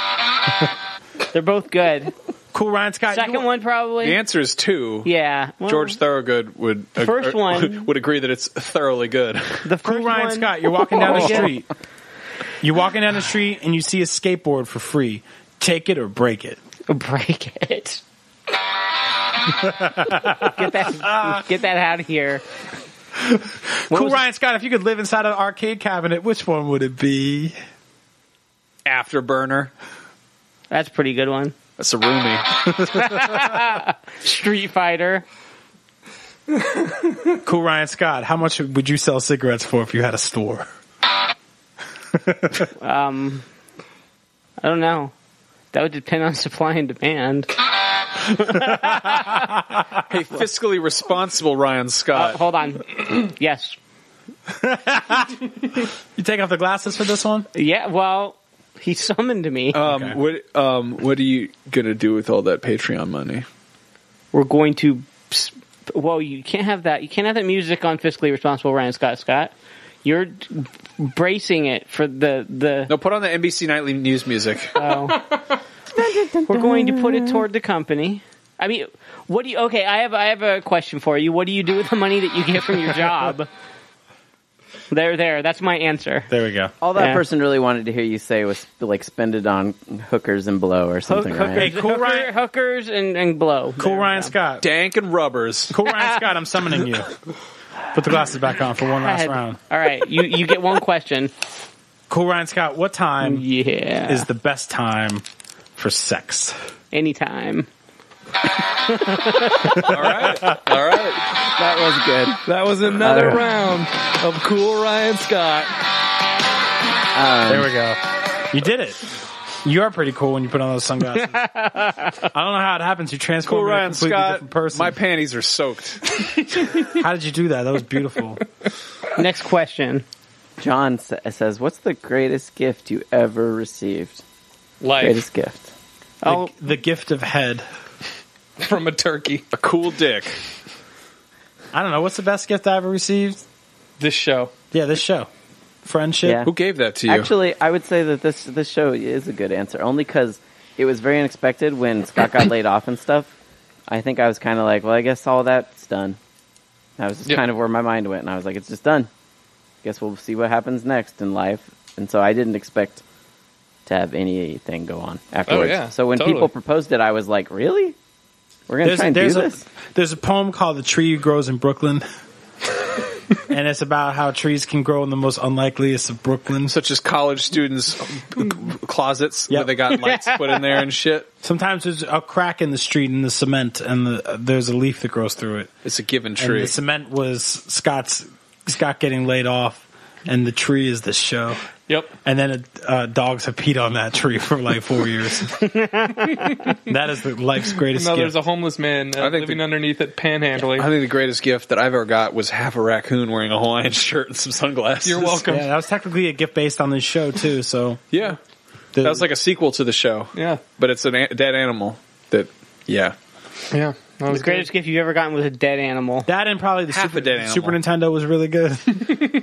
They're both good. Cool Ryan Scott. Second one probably. The answer is two. Yeah. Well, George Thorogood would would agree that it's thoroughly good. The Cool Ryan Scott. You're walking down the street. You're walking down the street and you see a skateboard for free. Take it or break it. Break it. Get that out of here. Cool Ryan Scott, if you could live inside an arcade cabinet, which one would it be? Afterburner. That's a pretty good one. That's a roomie. Street Fighter. Cool Ryan Scott, how much would you sell cigarettes for if you had a store? I don't know. That would depend on supply and demand. Hey, fiscally responsible Ryan Scott. Hold on. Yes. You take off the glasses for this one? Yeah, well, he summoned me. Okay. What are you going to do with all that Patreon money? We're going to... Well, you can't have that. You can't have that music on fiscally responsible Ryan Scott. Scott, you're bracing it for the... No, put on the NBC Nightly News music. Oh. We're going to put it toward the company. I mean, what do you... Okay, I have a question for you. What do you do with the money that you get from your job? There. That's my answer. There we go. All that person really wanted to hear you say was, like, spend it on hookers and blow or something, right? Hey, Cool Ryan... Hookers and blow. Cool Ryan Scott. Dank and rubbers. Cool Ryan Scott, I'm summoning you. Put the glasses back on for one last round. All right, you get one question. Cool Ryan Scott, what time is the best time... for sex? Anytime. All right. That was good. That was another round of Cool Ryan Scott. There we go. You did it. You are pretty cool when you put on those sunglasses. I don't know how it happens. You transform Cool Ryan into a completely different person. My panties are soaked. How did you do that? That was beautiful. Next question. John says, what's the greatest gift you ever received? Life. Greatest gift. Oh, the gift of head from a turkey. A cool dick. I don't know. What's the best gift I ever received? This show. Yeah, this show. Friendship. Yeah. Who gave that to you? Actually, I would say that this show is a good answer, only because it was very unexpected when Scott got laid off and stuff. I think I was kind of like, well, I guess all that's done. That was just kind of where my mind went, and I was like, it's just done. Guess we'll see what happens next in life. And so I didn't expect to have anything go on afterwards. Oh, yeah, so when people proposed it, I was like, really? We're going to try and do this? There's a poem called The Tree Grows in Brooklyn. And it's about how trees can grow in the most unlikeliest of Brooklyn. Such as college students' closets where they got lights put in there and shit. Sometimes there's a crack in the street in the cement, and there's a leaf that grows through it. It's a given tree. And the cement was Scott getting laid off. And the tree is the show. Yep. And then dogs have peed on that tree for like 4 years. That is the life's greatest gift. There's a homeless man living underneath it, panhandling. I think the greatest gift that I've ever got was half a raccoon wearing a Hawaiian shirt and some sunglasses. You're welcome. Yeah, that was technically a gift based on this show, too. So yeah. That was like a sequel to the show. Yeah. But it's a dead animal that, Yeah. The greatest gift you've ever gotten was a dead animal. That and probably the Super Nintendo was really good.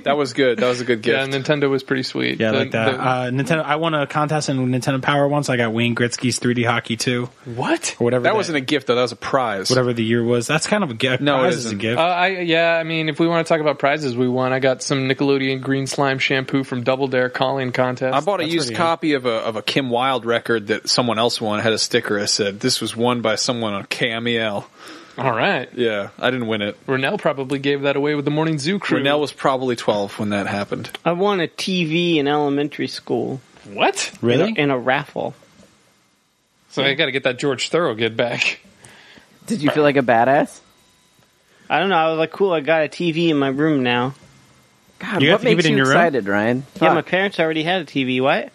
That was good. That was a good gift. Yeah, Nintendo was pretty sweet. Yeah, like that. Nintendo. I won a contest in Nintendo Power once. I got Wayne Gretzky's 3D Hockey 2. What? Or whatever. That wasn't a gift, though. That was a prize. Whatever the year was. That's kind of a gift. No, prize is a gift. I mean, if we want to talk about prizes we won, I got some Nickelodeon Green Slime Shampoo from Double Dare Calling Contest. I bought a used copy of a Kim Wilde record that someone else won. It had a sticker that said, this was won by someone on KMEL. All right. Yeah, I didn't win it. Rennell probably gave that away with the Morning Zoo crew. Rennell was probably 12 when that happened. I won a TV in elementary school. What? Really? In a raffle. So I got to get that George Thorogood back. Did you feel like a badass? I don't know. I was like, cool, I got a TV in my room now. God, what makes you excited, Ryan? Fuck. Yeah, my parents already had a TV. What?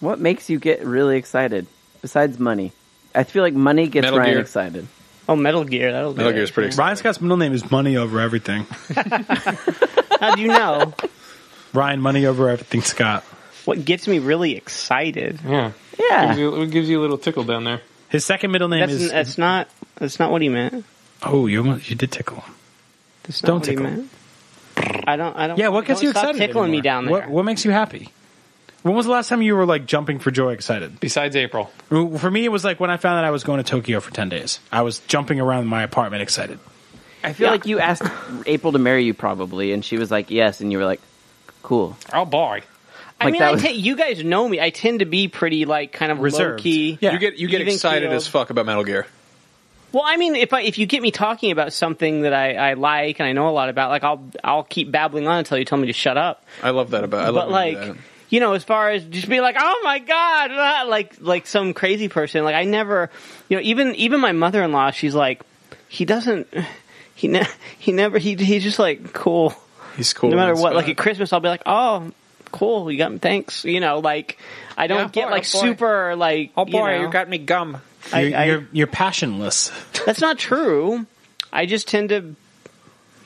What makes you get really excited besides money? I feel like money gets Ryan excited. Oh, Metal Gear. Metal Gear is pretty exciting. Ryan Scott's middle name is Money Over Everything. How do you know? Ryan Money Over Everything Scott. What gets me really excited? Yeah. Yeah. It gives you a little tickle down there. His second middle name is... That's not what he meant. Oh, you did tickle. Don't tickle. I don't... Yeah, what gets you excited? Stop tickling me down there. What makes you happy? When was the last time you were like jumping for joy excited? Besides April. For me, it was like when I found out I was going to Tokyo for 10 days. I was jumping around my apartment excited. I feel like you asked April to marry you probably, and she was like, yes, and you were like, cool. Oh, boy. Like, I mean, you guys know me. I tend to be pretty like kind of reserved. Low-key. Yeah. You get excited as fuck about Metal Gear. Well, I mean, if you get me talking about something that I like and I know a lot about, like I'll keep babbling on until you tell me to shut up. I love that about. I love but like that. You know, as far as just being like, oh my god, like some crazy person. Like I never, you know, even my mother-in-law, she's like, he's just like cool. He's cool. No matter what, like at Christmas, I'll be like, oh. Cool, you got me. Thanks. You know, like I don't get like super like. Oh boy, you got me gum. You're passionless. That's not true. I just tend to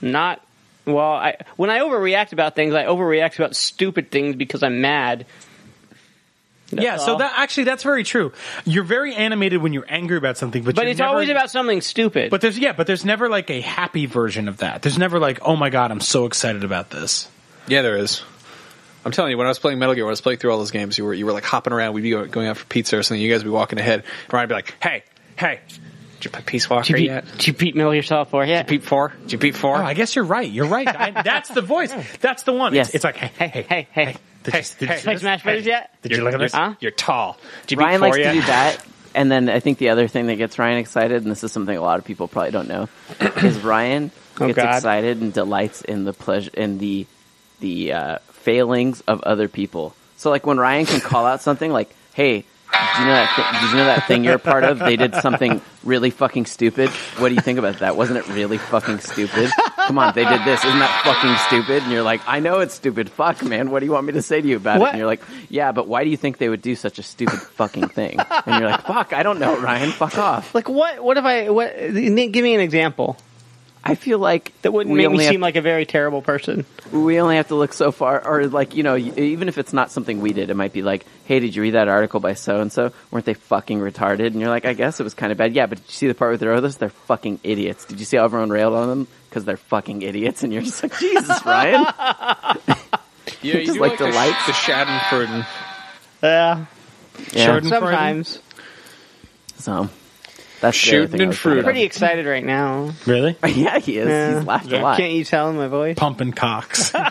not. Well, when I overreact about things, I overreact about stupid things because I'm mad. Yeah, so that's very true. You're very animated when you're angry about something, but it's always about something stupid. But there's never like a happy version of that. There's never like, oh my god, I'm so excited about this. Yeah, there is. I'm telling you, when I was playing Metal Gear, when I was playing through all those games, you were like hopping around. We'd be going out for pizza or something. You guys would be walking ahead. Brian would be like, hey, did you play Peace Walker yet? Did you beat Metal Gear Solid 4 yet? Did you beat 4? Did you beat 4? Oh, I guess you're right. You're right. That's the voice. That's the one. Yes. It's like, hey. Did you play Smash Brothers yet? Did you look at this? Huh? You're tall. Did you Ryan beat 4 likes yet? To do that. And then I think the other thing that gets Ryan excited, and this is something a lot of people probably don't know, is Ryan gets excited and delights in the pleasure in the failings of other people. So like when Ryan can call out something like, hey, did you know that thing you're a part of? They did something really fucking stupid. What do you think about that? Wasn't it really fucking stupid? Come on, they did this. Isn't that fucking stupid? And you're like, I know it's stupid. Fuck, man. What do you want me to say to you about it? And you're like, yeah, but why do you think they would do such a stupid fucking thing? And you're like, fuck, I don't know, Ryan. Fuck off. Like what if give me an example. I feel like that wouldn't make me seem like a very terrible person. We only have to look so far, or like, you know, even if it's not something we did, it might be like, hey, did you read that article by so-and-so? Weren't they fucking retarded? And you're like, I guess it was kind of bad. Yeah, but did you see the part with their others? They're fucking idiots. Did you see how everyone railed on them? Because they're fucking idiots. And you're just like, Jesus, Ryan. Yeah, you just like the Schadenfreude. Yeah. Schadenfreude. Sometimes. So. That's shooting and fruit. I'm pretty excited right now. Really? Yeah, he is. Yeah. He's laughed a lot. Can't you tell in my voice? Pumping cocks. No.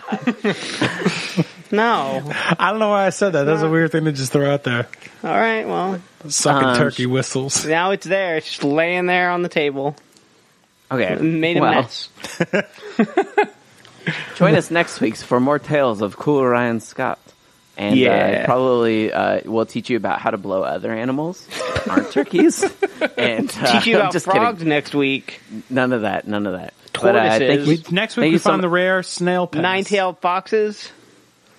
I don't know why I said that. That's a weird thing to just throw out there. All right, well. Sucking turkey whistles. Now it's there. It's just laying there on the table. Okay. It made a mess. Join us next week for more tales of Cool Ryan Scott. And probably we'll teach you about how to blow other animals that aren't turkeys. And teach you about frogs next week. None of that. Tortoises. Next week we found the rare snail pets. Nine-tailed foxes.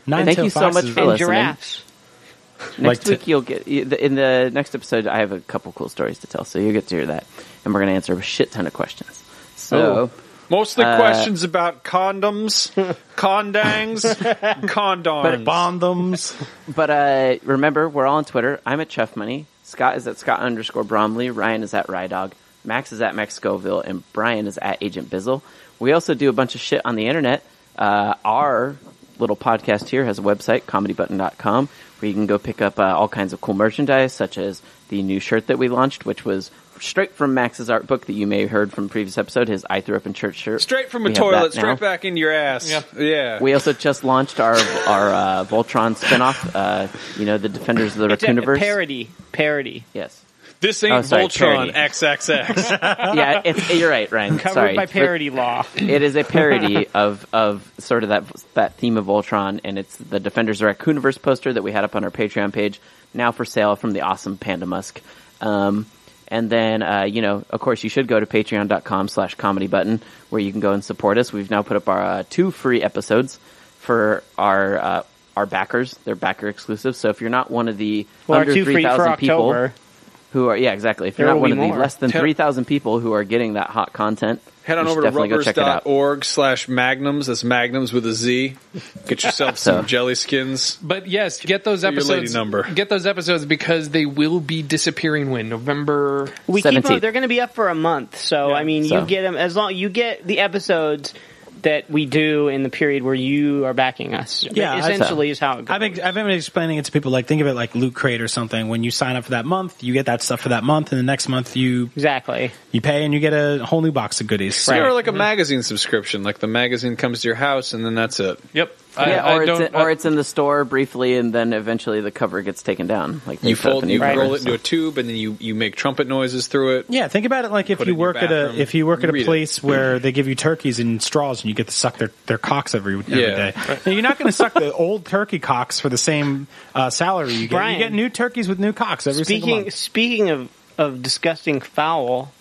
Thank you so much for listening. Giraffes. Next week you'll get... In the next episode, I have a couple cool stories to tell, so you'll get to hear that. And we're going to answer a shit ton of questions. So... Oh. Mostly questions about condoms, condoms, bondoms. But remember, we're all on Twitter. I'm at Chuff Money. Scott is at Scott_Bromley. Ryan is at Rydog. Max is at Max Scoville. And Brian is at Agent Bizzle. We also do a bunch of shit on the internet. Our little podcast here has a website, comedybutton.com, where you can go pick up all kinds of cool merchandise, such as the new shirt that we launched, which was straight from Max's art book that you may have heard from previous episode, his I Threw Up in Church shirt. Straight from a toilet, straight back into your ass. Yep. Yeah. We also just launched our Voltron spinoff, the Defenders of the Raccooniverse. Parody. Yes. This ain't Voltron, parody. XXX. Yeah, you're right, Ryan. Covered by parody law. It is a parody of sort of that theme of Voltron, and it's the Defenders of Raccooniverse poster that we had up on our Patreon page, now for sale from the awesome Panda Musk. And then, of course, you should go to patreon.com/comedybutton, where you can go and support us. We've now put up our 2 free episodes for our backers. They're backer exclusive. So if you're not one of the under 3,000 people who are, yeah, exactly. If you're not one of the less than 3,000 people who are getting that hot content, head on over to rubbers.org/magnums. That's magnums with a Z. Get yourself some jelly skins. But yes, get those episodes. Get those episodes because they will be disappearing when November 17th. They're going to be up for a month. So I mean, you get them as long you get the episodes that we do in the period where you are backing us. Yeah, essentially is how it goes. I've been explaining it to people, like, think of it like Loot Crate or something. When you sign up for that month, you get that stuff for that month, and the next month you pay and you get a whole new box of goodies. So you're like a magazine subscription. Like the magazine comes to your house, and then that's it. Yep. It's in the store briefly, and then eventually the cover gets taken down. Like you fold, and roll it into a tube, and then you make trumpet noises through it. Yeah, think about it like if you work at a place where they give you turkeys in straws, and you get to suck their cocks every day. Right. Now, you're not going to suck the old turkey cocks for the same salary you get. Brian, you get new turkeys with new cocks every single month. Speaking of disgusting foul.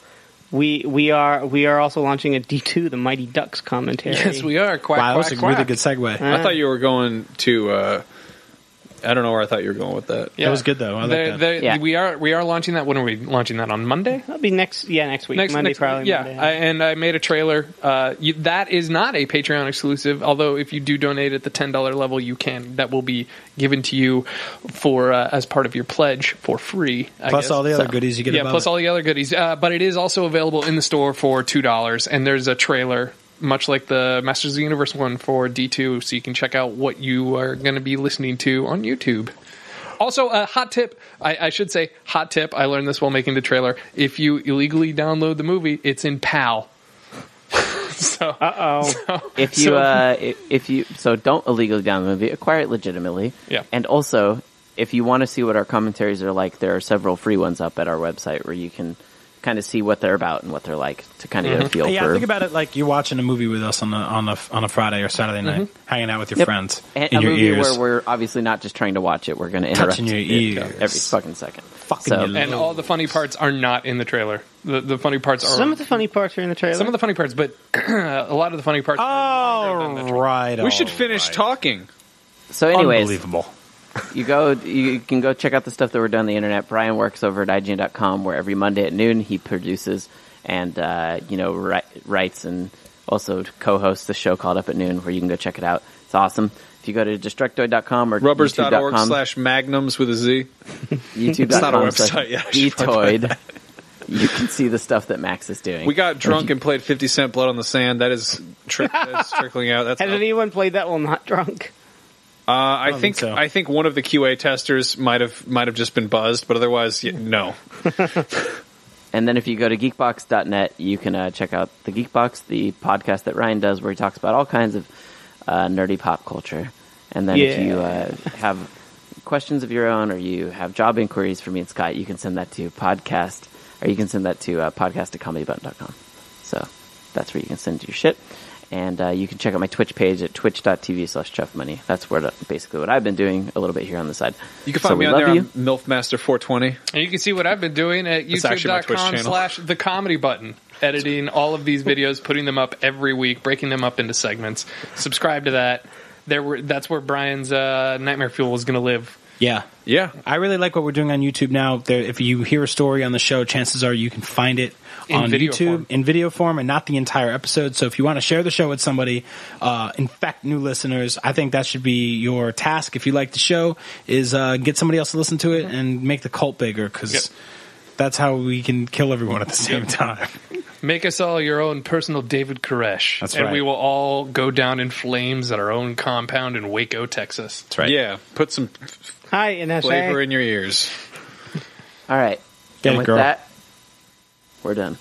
We are also launching a D2, the Mighty Ducks commentary. Yes, we are. Quack, wow, that was a really good segue. I thought you were going to. I don't know where I thought you were going with that. Yeah. That was good though. I like that. Yeah. We are launching that. When are we launching that? On Monday? That'll be next week. Monday, probably. Yeah, Monday. And I made a trailer. That is not a Patreon exclusive. Although if you do donate at the $10 level, you can. That will be given to you for as part of your pledge for free. Plus all the other goodies you get. Yeah, plus all the other goodies. But it is also available in the store for $2, and there's a trailer. Much like the Masters of the Universe one for D2, so you can check out what you are going to be listening to on YouTube. Also, a hot tip. I should say hot tip. I learned this while making the trailer. If you illegally download the movie, it's in PAL. So don't illegally download the movie. Acquire it legitimately. Yeah. And also, if you want to see what our commentaries are like, there are several free ones up at our website where you can kind of see what they're about and what they're like to kind of get a feel for. Yeah, think about it like you're watching a movie with us on a Friday or Saturday night, hanging out with your friends in your ears. Where we're obviously not just trying to watch it; we're going to interrupt you every fucking second. And all the funny parts are not in the trailer. The funny parts are some of the funny parts are in the trailer. Some of the funny parts, but a lot of the funny parts. We should finish talking. So, anyways, unbelievable. You can go check out the stuff that we're doing on the internet. Brian works over at IGN.com, where every Monday at noon he produces and writes and also co-hosts the show called Up at Noon, where you can go check it out. It's awesome. If you go to destructoid.com or rubbers.org/magnums with a Z, YouTube.com. It's not a website yet. Detoid. You can see the stuff that Max is doing. We got drunk and played 50 Cent Blood on the Sand. That is that's trickling out. Has anyone played that while not drunk? I think one of the QA testers might have just been buzzed, but otherwise, no. And then if you go to geekbox.net, you can check out the Geekbox, the podcast that Ryan does, where he talks about all kinds of nerdy pop culture. And then if you have questions of your own, or you have job inquiries for me and Scott, you can send that to podcast@comedybutton.com. So that's where you can send your shit. And you can check out my Twitch page at twitch.tv/chuffmoney. That's basically what I've been doing a little bit here on the side. You can find me on there on MILFmaster420. And you can see what I've been doing at youtube.com/thecomedybutton. Editing all of these videos, putting them up every week, breaking them up into segments. Subscribe to that. That's where Brian's Nightmare Fuel is going to live. Yeah. I really like what we're doing on YouTube now. If you hear a story on the show, chances are you can find it on YouTube in video form, and not the entire episode. So if you want to share the show with somebody, infect new listeners, I think that should be your task. If you like the show, is get somebody else to listen to it and make the cult bigger, because that's how we can kill everyone at the same time. Make us all your own personal David Koresh. That's right. And we will all go down in flames at our own compound in Waco, Texas. That's right. Yeah. Put some flavor in your ears. All right. Get it, girl. With that, we're done.